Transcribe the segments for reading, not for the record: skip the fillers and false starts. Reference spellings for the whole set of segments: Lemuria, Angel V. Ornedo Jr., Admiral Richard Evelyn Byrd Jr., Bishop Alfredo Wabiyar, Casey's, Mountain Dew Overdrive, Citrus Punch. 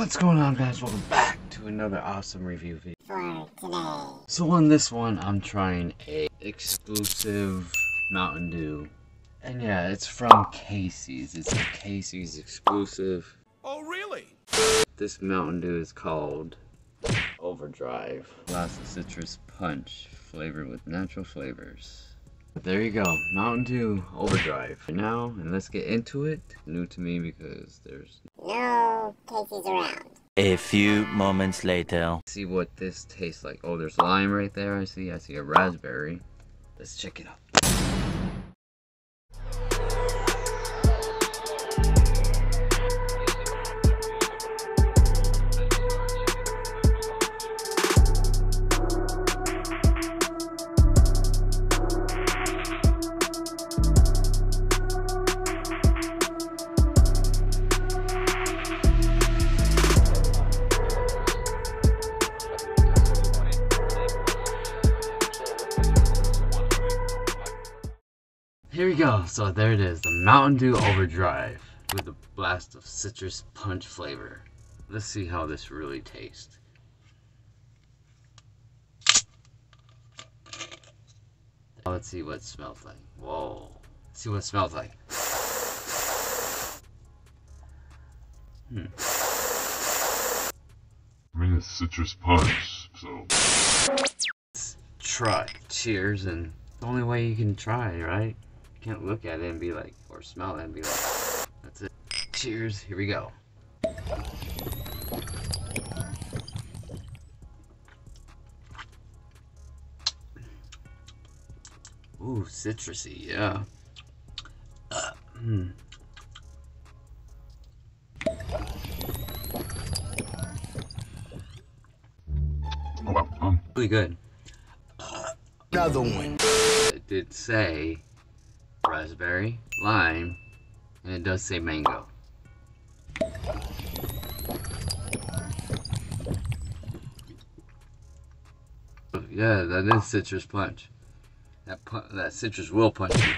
What's going on, guys? Welcome back to another awesome review video for today. So on this one, I'm trying a exclusive Mountain Dew. And yeah, it's from Casey's. It's a Casey's exclusive. Oh, really? This Mountain Dew is called Overdrive. Glass of Citrus Punch, flavored with natural flavors. There you go, Mountain Dew Overdrive. For now, and let's get into it. New to me because there's no Casey's around. A few moments later. See what this tastes like. Oh, there's lime right there. I see a raspberry. Let's check it out. Here we go, so there it is, the Mountain Dew Overdrive with a blast of citrus punch flavor. Let's see how this really tastes. Let's see what it smells like. Whoa. Let's see what it smells like. I mean, it's citrus punch, so. Let's try. Cheers, and the only way you can try, right? Can't look at it and be like, or smell it and be like, that's it. Cheers, here we go. Ooh, citrusy, yeah. Oh, wow. Really good. Another one. It did say raspberry, lime, and it does say mango. Yeah, that is citrus punch. That citrus will punch you.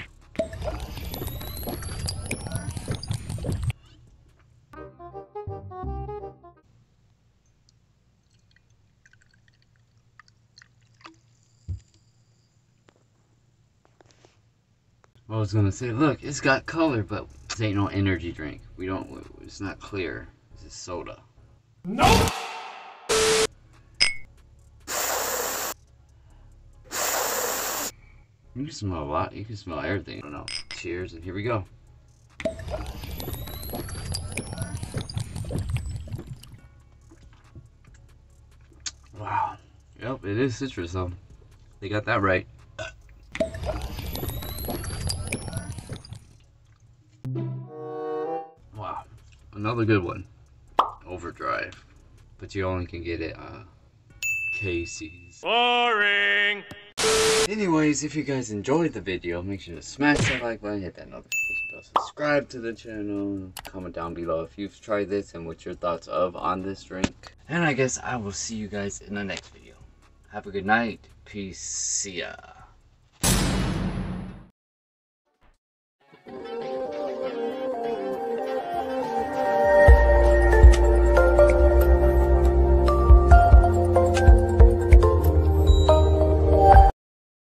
I was gonna say, look, it's got color, but this ain't no energy drink. We don't, it's not clear. This is soda. No! You can smell a lot. You can smell everything. I don't know. Cheers, and here we go. Wow. Yep, it is citrus, though. They got that right. Wow, another good one, Overdrive, but you only can get it Casey's. Boring! Anyways, if you guys enjoyed the video, make sure to smash that like button, hit that notification bell, subscribe to the channel, comment down below if you've tried this and what your thoughts of on this drink. And I guess I will see you guys in the next video. Have a good night. Peace. See ya.